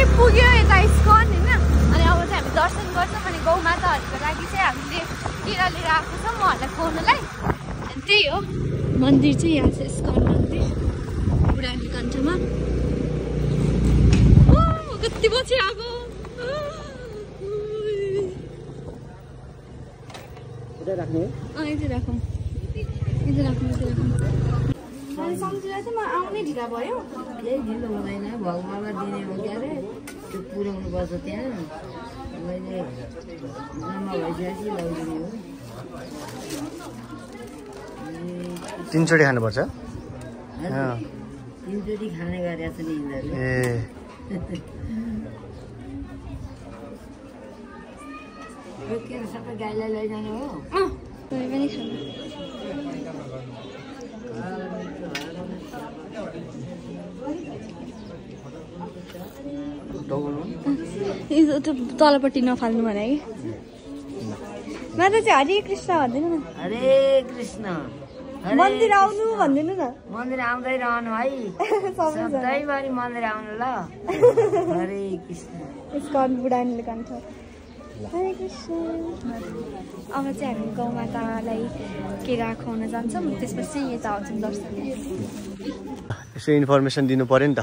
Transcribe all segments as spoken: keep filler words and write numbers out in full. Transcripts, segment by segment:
अनि पुग्यो यता इस्कन हैन अनि अब चाहिँ हामी दर्शन गर्छौं अनि गौ माताहरुको लागि चाहिँ हामीले किरा लिएर आएको छौं उहाँहरुलाई खुवाउनलाई अनि त्यही हो मन्दिर चाहिँ यहाँ छ इस्कन मन्दिर बुढाकी कण्ठमा ओ कति बजे आगो उता राख्नु अ यतै राखौं यतै राख्नु यतै राख्नु अनि सम्झिरा चाहिँ म आउने ढिला भयो ए ढिलो हुँदैन भगवानलाई दिने हो के रे त्यो पुर्याउनु पर्छ त्यहाँ मैले जम्मा भइसक्यो लाउदिने हो तीन चोटी खानु पर्छ ह तीन चोटी खाने गरे छ नि इन्दिरा ए यो के सबै गाईलाई लैजानु हो अ कुनै पनि खानु तलपट्टि नफाल्नु भने माता चाहिँ हरे कृष्ण भन्दैन न हरे कृष्ण मन्दिर आउनु भन्दैन न मन्दिर आउँदै रहनु है सधैँभरि मन्दिर आउनु ल हरे कृष्ण इस्कन बुढानीले कन्छ हरे कृष्ण अब चाहिँ हामी गौ मातालाई केरा खुवाउन जान्छौँ त्यसपछि यता आउँछौँ दर्शन यसो इन्फर्मेसन दिनु पर्यो नि त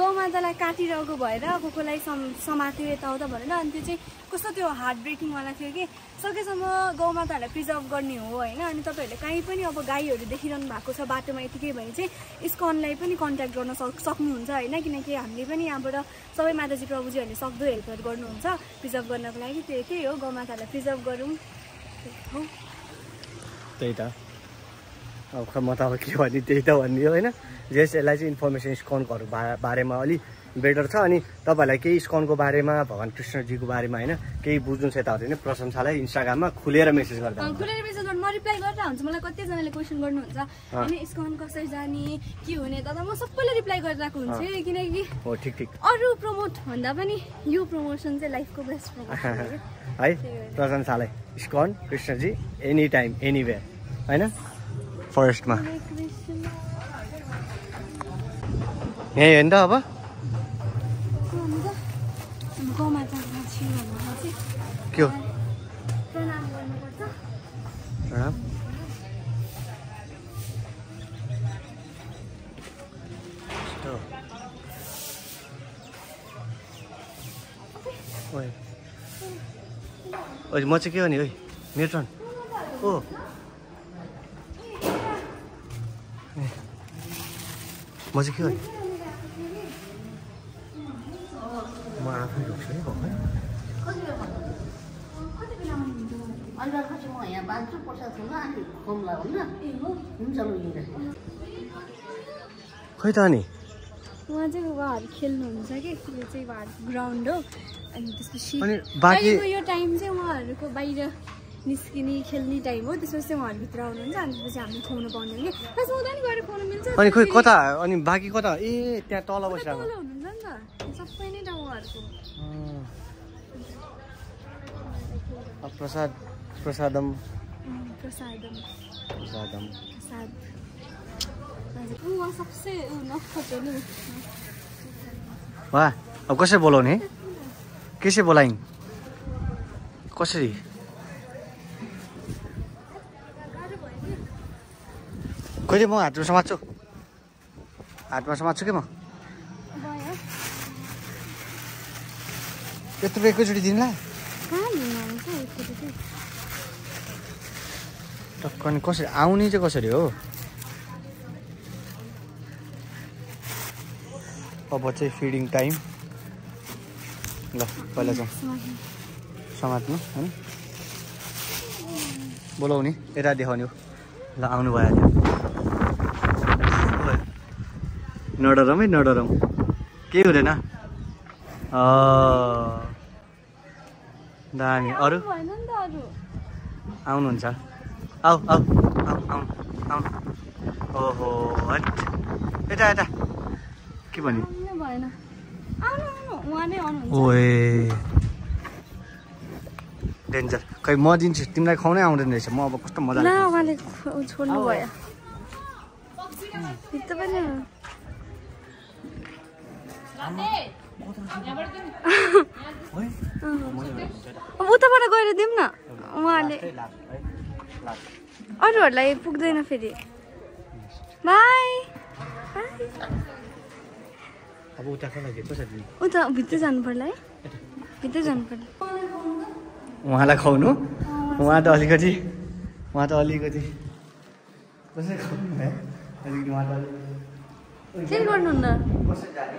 गौमातालाई काटिरहेको भएर कोकोलाई समात्यो यताउता भनेर अनि त्यो चाहिँ कस्तो त्यो हार्ट ब्रेकिङवाला थियो कि सकेसम्म गौमाताहरूलाई प्रिजर्भ गर्ने हो होइन अनि तपाईँहरूले कहीँ पनि अब गाईहरू देखिरहनु भएको छ बाटोमा यतिकै भने चाहिँ इस्कनलाई पनि कन्ट्याक्ट गर्न सक्नुहुन्छ होइन किनकि हामीले पनि यहाँबाट सबै माताजी प्रभुजीहरूले सक्दो हेल्पहरू गर्नुहुन्छ प्रिजर्भ गर्नको लागि त्यही त्यही हो गौमाताहरूलाई प्रिजर्भ गरौँ त्यही त अब खै म त अब के भन्ने त्यही त भन्ने होइन जस यसलाई चाहिँ इन्फर्मेसन इस्कनकोहरू बा बारेमा अलिक बेटर छ अनि तपाईँहरूलाई केही इस्कनको बारेमा भगवान कृष्णजीको बारेमा होइन केही बुझ्नु छ यताहरू होइन प्रशंसालाई इन्स्टाग्राममा खुलेर मेसेज गर्दा खुलेर मेसेज गर्नु म रिप्लाई गरेर हुन्छ मलाई कतिजनाले क्वेसन गर्नुहुन्छ अनि इस्कन कसरी जाने के हुने दादा म सबैले रिप्लाई गरिरहेको हुन्छु किनकि हो ठिक ठिक अरू प्रमोट भन्दा पनि यो प्रमोसन चाहिँ लाइफको बेस्ट प्रमोसन है प्रशंसालाई ISKCON Krishnaji any time anywhere हैन फरेस्टमा यही हो नि त अब के हो ओइ म चाहिँ के हो नि ओइ मेरो टर्न ओ म चाहिँ के हो नि म आफै रोक्छु है भगवान कति बेला हुन्छ अनि पछि म यहाँ बाँच्छु प्रसाद हुन अनि कमला हुन ए हो हुन्छ ल हिँड्दा खै त अनि उहाँ चाहिँ उहाँहरु खेल्नुहुन्छ के यो चाहिँ उहाँहरु ग्राउन्ड हो अनि त्यसपछि अनि बाकी यो टाइम चाहिँ उहाँहरुको बाहिर निस्किने खेल्ने टाइम हो त्यसपछि उहाँहरु भित्र आउनुहुन्छ अनि त्यसपछि हामी खुवाउन पाउँदैन के बस उदानी गएर खुवाउन मिल्छ अनि खै कता अनि बाकी कता ए त्यहाँ तल बसिरहेको तल हुनुहुन्छ नि त सबै नै डाउहरुको अ प्रसाद प्रसादम प्रसादम प्रसादम प्रसाद उवा सबसे उ नखोज्नु वा अब कसरी बोलाउने कसरी बोलाइन् कसरी कहिले म हातमा समात्छु हातमा समात्छु के म यत्रो एकैचोटि दिनला टक्क अनि कसरी आउने चाहिँ कसरी हो अब चाहिँ फिडिङ टाइम ल पहिला जाउँ समात्नु होइन बोलाउने यता देखाउने हो ल आउनु भयो नडरम है नडरम केही हुँदैन दामी अरु आउनुहुन्छ आऊ आऊ आऊ आऊ आऊ ओहो हट एटा एटा के भन्यो भएन आउनु उहाँ नै आउनु हुन्छ ओए डेन्जर खै म दिन्छु तिमीलाई खाउनै आउँदैन रहेछ म अब कस्तो मजा लाग्यो न उहाँले छोड्नु भयो त्यस्तो पनि लाते यहाँबाट दिम ओइ अब उताबाट गएर दिम न उहाँले अरूहरूलाई पुग्दैन फेरि बाइ अब उता कहाँ लाग्यो कसरी उता भित्र जानु पर्ला है भित्र जानु पर्ला उहाँलाई खाउनु उहाँ त अलिकति उहाँ त अलिकति कसरी खाउनु है अलिकति उहाँ त के गर्नुहुन्न कसरी जाने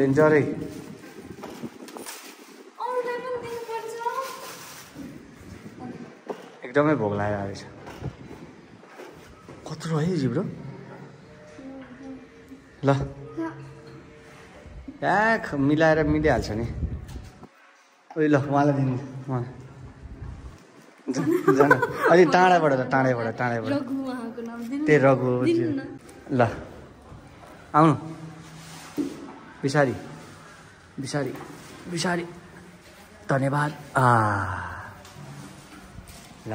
डेन्जरै एकदमै भोग लागेको रहेछ कत्रो है जिब्रो ल याक मिलाएर मिलिहाल्छ नि ओइ ल उहाँलाई दिनु उहाँ जान अलि टाढाबाट त टाढाबाट टाढाबाट त्यही रघु ल आउनु बिसारी बिसारी बिसारी धन्यवाद आ ल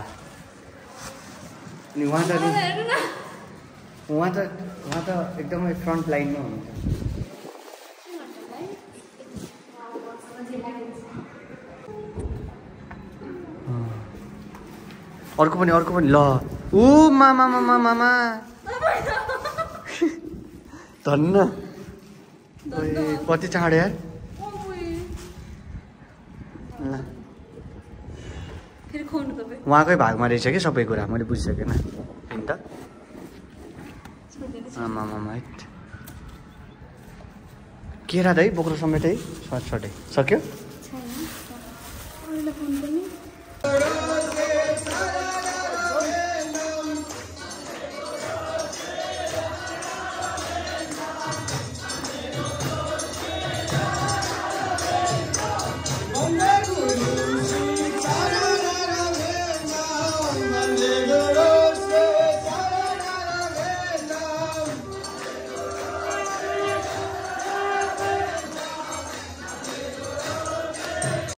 अनि उहाँ त उहाँ त उहाँ त एकदमै फ्रन्ट लाइनमा हुनुहुन्छ अर्को पनि अर्को पनि ल ऊ मामा मामा मामा धन्न कति चाँडो यार उहाँकै भागमा रहेछ कि सबै कुरा मैले बुझिसकेन किन त आमामामा केरा त है बोक्रो समेत है सर्टसर्टै सक्यो